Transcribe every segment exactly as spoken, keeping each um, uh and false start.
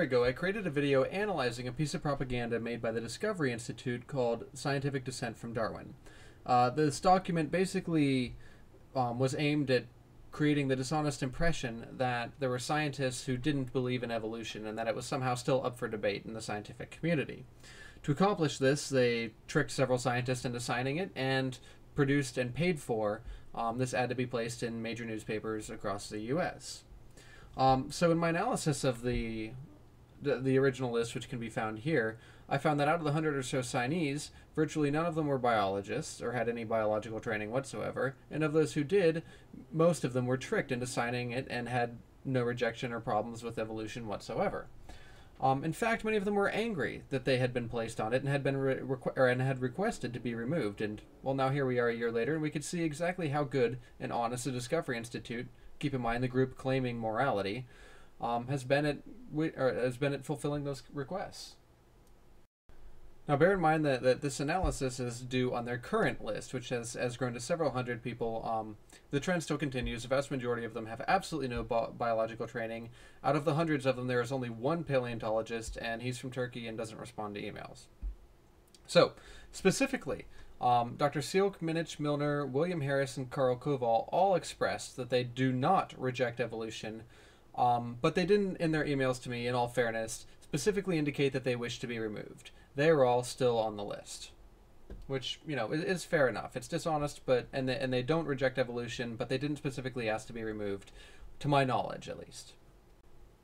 year ago, I created a video analyzing a piece of propaganda made by the Discovery Institute called Scientific Dissent from Darwin. Uh, this document basically um, was aimed at creating the dishonest impression that there were scientists who didn't believe in evolution and that it was somehow still up for debate in the scientific community. To accomplish this, they tricked several scientists into signing it and produced and paid for um, this ad to be placed in major newspapers across the U S Um, so in my analysis of the, the the original list, which can be found here, I found that out of the hundred or so signees, virtually none of them were biologists or had any biological training whatsoever, and of those who did, most of them were tricked into signing it and had no rejection or problems with evolution whatsoever. Um, in fact, many of them were angry that they had been placed on it and had been re requ or, and had requested to be removed. And well, now here we are a year later, and we could see exactly how good and honest the Discovery Institute, keep in mind the group claiming morality, um, has been at or has been at fulfilling those requests. Now, bear in mind that, that this analysis is due on their current list, which has, has grown to several hundred people. Um, the trend still continues. The vast majority of them have absolutely no bi biological training. Out of the hundreds of them, there is only one paleontologist, and he's from Turkey and doesn't respond to emails. So, specifically, um, Doctor Silk, Minich, Milner, William Harris, and Carl Koval all expressed that they do not reject evolution, um, but they didn't, in their emails to me, in all fairness, specifically indicate that they wish to be removed. They were all still on the list, which, you know, is, is fair enough. It's dishonest, but and they, and they don't reject evolution, but they didn't specifically ask to be removed, to my knowledge at least.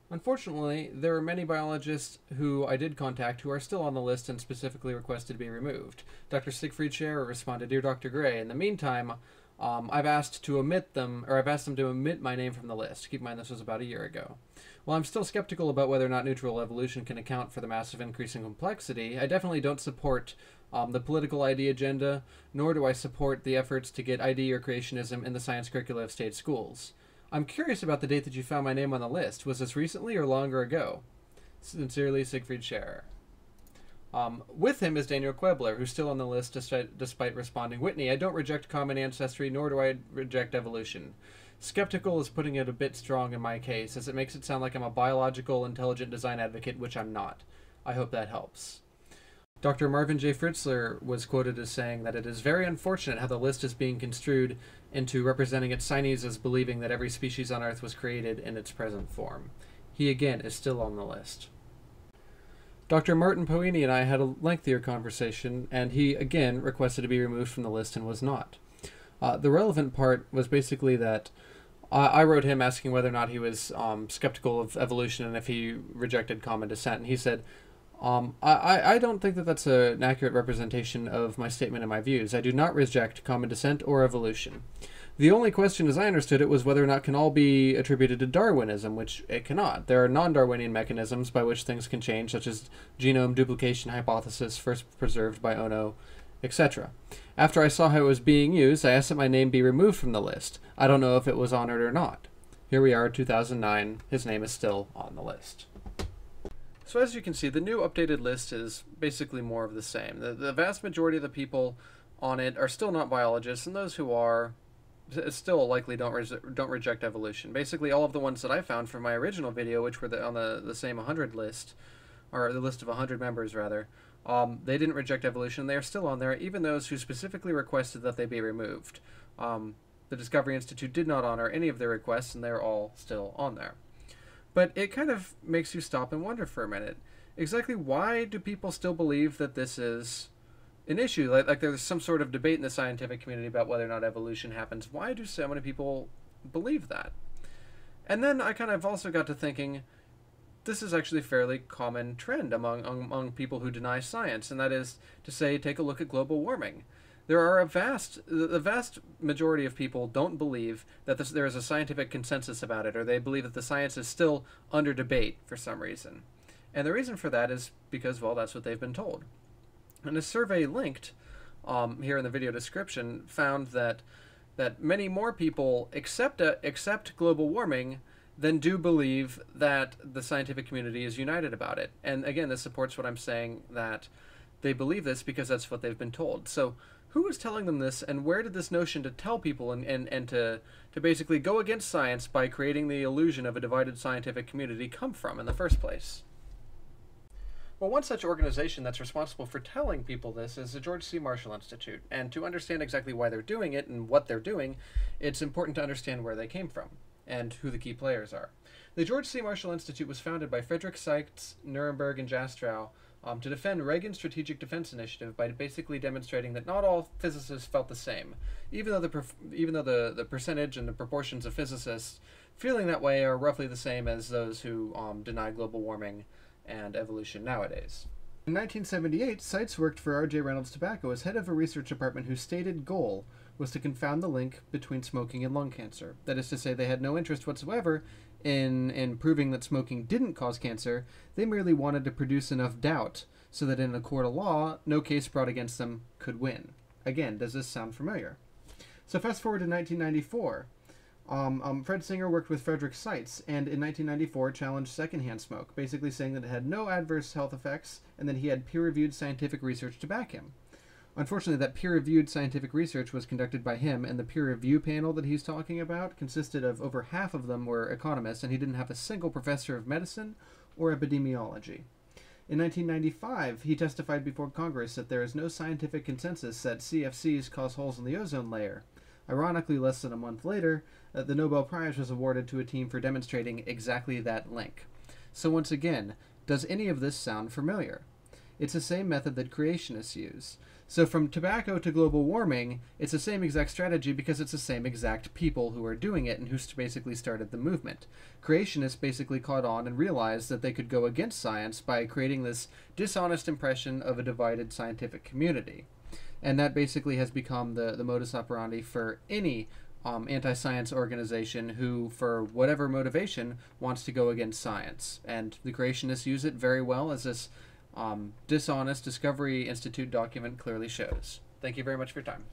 Unfortunately, there are many biologists who I did contact who are still on the list and specifically requested to be removed. Doctor Siegfried Scherer responded, "Dear Doctor Gray, in the meantime, um, I've asked to omit them, or I've asked them to omit my name from the list." Keep in mind this was about a year ago. While I'm still skeptical about whether or not neutral evolution can account for the massive increase in complexity, I definitely don't support um, the political I D agenda, nor do I support the efforts to get I D or creationism in the science curricula of state schools. I'm curious about the date that you found my name on the list. Was this recently or longer ago? Sincerely, Siegfried Scherer. Um, with him is Daniel Quebler, who's still on the list despite, despite responding, "Whitney, I don't reject common ancestry, nor do I reject evolution." Skeptical is putting it a bit strong in my case, as it makes it sound like I'm a biological, intelligent design advocate, which I'm not. I hope that helps. Doctor Marvin J. Fritzler was quoted as saying that it is very unfortunate how the list is being construed into representing its signees as believing that every species on Earth was created in its present form. He, again, is still on the list. Doctor Martin Poenig and I had a lengthier conversation, and he, again, requested to be removed from the list and was not. Uh, the relevant part was basically that I wrote him asking whether or not he was um, skeptical of evolution and if he rejected common descent, and he said, um, I, I don't think that that's a, an accurate representation of my statement and my views. I do not reject common descent or evolution. The only question, as I understood it, was whether or not it can all be attributed to Darwinism, which it cannot. There are non-Darwinian mechanisms by which things can change, such as genome duplication hypothesis, first preserved by Ono, et cetera. After I saw how it was being used, I asked that my name be removed from the list. I don't know if it was honored or not. Here we are, two thousand nine. His name is still on the list. So as you can see, the new updated list is basically more of the same. The, the vast majority of the people on it are still not biologists, and those who are still likely don't, re don't reject evolution. Basically, all of the ones that I found from my original video, which were the, on the, the same one hundred list, or the list of one hundred members, rather, Um, they didn't reject evolution. They are still on there, even those who specifically requested that they be removed. Um, the Discovery Institute did not honor any of their requests, and they're all still on there. But it kind of makes you stop and wonder for a minute. Exactly why do people still believe that this is an issue? Like, like there's some sort of debate in the scientific community about whether or not evolution happens. Why do so many people believe that? And then I kind of also got to thinking, this is actually a fairly common trend among, among people who deny science, and that is to say, take a look at global warming. There are a vast, the vast majority of people don't believe that this, there is a scientific consensus about it, or they believe that the science is still under debate for some reason. And the reason for that is because, well, that's what they've been told. And a survey linked um, here in the video description found that, that many more people accept, a, accept global warming then do believe that the scientific community is united about it. And again, this supports what I'm saying, that they believe this because that's what they've been told. So who was telling them this, and where did this notion to tell people and, and, and to, to basically go against science by creating the illusion of a divided scientific community come from in the first place? Well, one such organization that's responsible for telling people this is the George C. Marshall Institute. And to understand exactly why they're doing it and what they're doing, it's important to understand where they came from and who the key players are. The George C. Marshall Institute was founded by Frederick Seitz, Nuremberg, and Jastrow um, to defend Reagan's Strategic Defense Initiative by basically demonstrating that not all physicists felt the same. Even though the even though the, the percentage and the proportions of physicists feeling that way are roughly the same as those who um, deny global warming and evolution nowadays. In nineteen seventy-eight, Seitz worked for R J Reynolds Tobacco as head of a research department whose stated goal was to confound the link between smoking and lung cancer. That is to say, they had no interest whatsoever in, in proving that smoking didn't cause cancer. They merely wanted to produce enough doubt so that in a court of law, no case brought against them could win. Again, does this sound familiar? So fast forward to nineteen ninety-four. Um, um, Fred Singer worked with Frederick Seitz, and in nineteen ninety-four challenged secondhand smoke, basically saying that it had no adverse health effects and that he had peer-reviewed scientific research to back him. Unfortunately, that peer-reviewed scientific research was conducted by him, and the peer review panel that he's talking about consisted of over half of them were economists, and he didn't have a single professor of medicine or epidemiology. In nineteen ninety-five, he testified before Congress that there is no scientific consensus that C F Cs cause holes in the ozone layer. Ironically, less than a month later, uh, the Nobel Prize was awarded to a team for demonstrating exactly that link. So once again, does any of this sound familiar? It's the same method that creationists use. So from tobacco to global warming, it's the same exact strategy because it's the same exact people who are doing it and who basically started the movement. Creationists basically caught on and realized that they could go against science by creating this dishonest impression of a divided scientific community. And that basically has become the, the modus operandi for any um, anti-science organization who, for whatever motivation, wants to go against science. And the creationists use it very well, as this um, dishonest Discovery Institute document clearly shows. Thank you very much for your time.